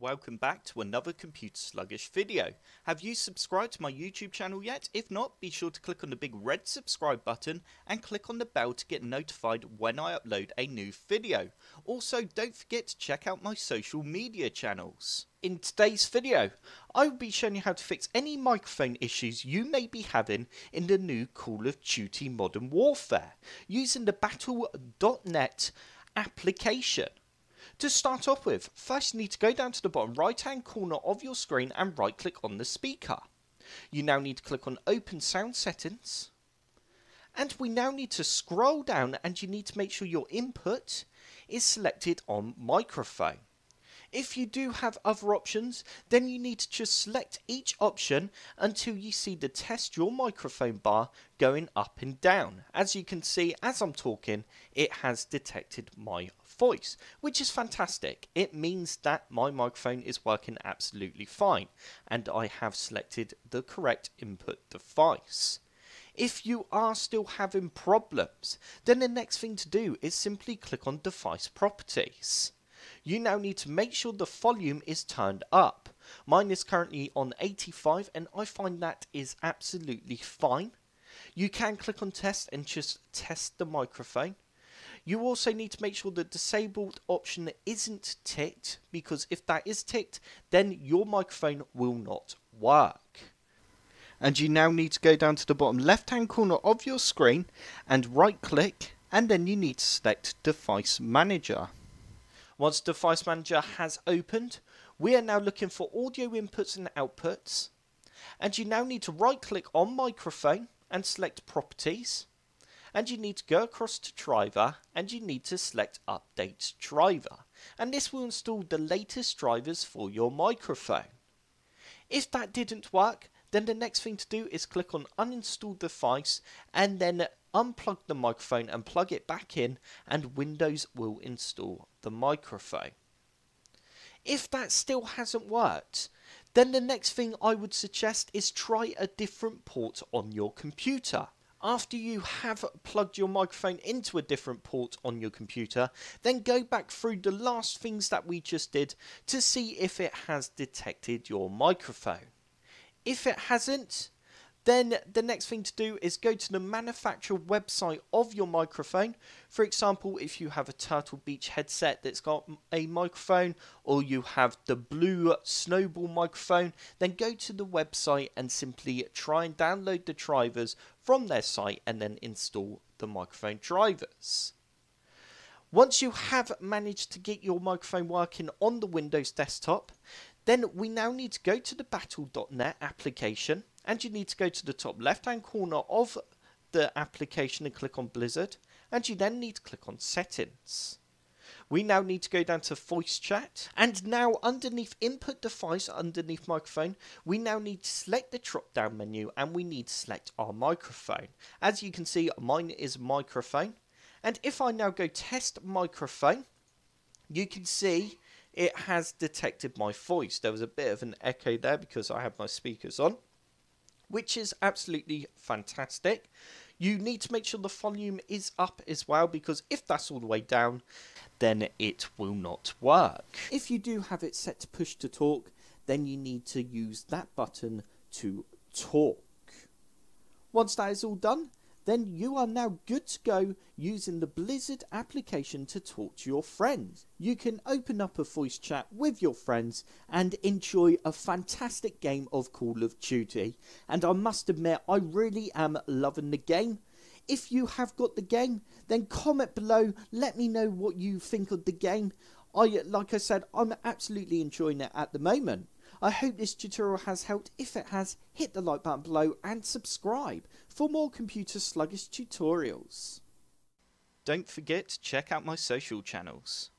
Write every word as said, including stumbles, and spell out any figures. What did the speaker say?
Welcome back to another Computer Sluggish video. Have you subscribed to my YouTube channel yet? If not, be sure to click on the big red subscribe button and click on the bell to get notified when I upload a new video. Also, don't forget to check out my social media channels. In today's video, I will be showing you how to fix any microphone issues you may be having in the new Call of Duty Modern Warfare using the Battle dot net application. To start off with, first you need to go down to the bottom right hand corner of your screen and right click on the speaker. You now need to click on Open Sound Settings, and we now need to scroll down and you need to make sure your input is selected on microphone. If you do have other options, then you need to just select each option until you see the test your microphone bar going up and down. As you can see, as I'm talking, it has detected my voice, which is fantastic. It means that my microphone is working absolutely fine and I have selected the correct input device. If you are still having problems, then the next thing to do is simply click on Device Properties. You now need to make sure the volume is turned up. Mine is currently on eighty-five and I find that is absolutely fine. You can click on test and just test the microphone. You also need to make sure the disabled option isn't ticked, because if that is ticked, then your microphone will not work. And you now need to go down to the bottom left hand corner of your screen and right click, and then you need to select Device Manager. Once Device Manager has opened, we are now looking for audio inputs and outputs, and you now need to right click on microphone and select properties, and you need to go across to driver and you need to select update driver, and this will install the latest drivers for your microphone. If that didn't work, then the next thing to do is click on uninstall device and then unplug the microphone and plug it back in, and Windows will install the microphone. If that still hasn't worked, then the next thing I would suggest is try a different port on your computer. After you have plugged your microphone into a different port on your computer, then go back through the last things that we just did to see if it has detected your microphone. If it hasn't, then the next thing to do is go to the manufacturer website of your microphone. For example, if you have a Turtle Beach headset that's got a microphone, or you have the Blue Snowball microphone, then go to the website and simply try and download the drivers from their site and then install the microphone drivers. Once you have managed to get your microphone working on the Windows desktop, then we now need to go to the Battle dot net application, and you need to go to the top left hand corner of the application and click on Blizzard, and you then need to click on Settings. We now need to go down to Voice Chat, and now underneath Input Device, underneath Microphone, we now need to select the drop down menu and we need to select our microphone. As you can see, mine is microphone, and if I now go test microphone, you can see it has detected my voice. There was a bit of an echo there because I had my speakers on, which is absolutely fantastic. You need to make sure the volume is up as well, because if that's all the way down, then it will not work. If you do have it set to push to talk, then you need to use that button to talk. Once that is all done, then you are now good to go using the Blizzard application to talk to your friends. You can open up a voice chat with your friends and enjoy a fantastic game of Call of Duty. And I must admit, I really am loving the game. If you have got the game, then comment below, let me know what you think of the game. I, like I said, I'm absolutely enjoying it at the moment. I hope this tutorial has helped. If it has, hit the like button below and subscribe for more Computer Sluggish tutorials. Don't forget to check out my social channels.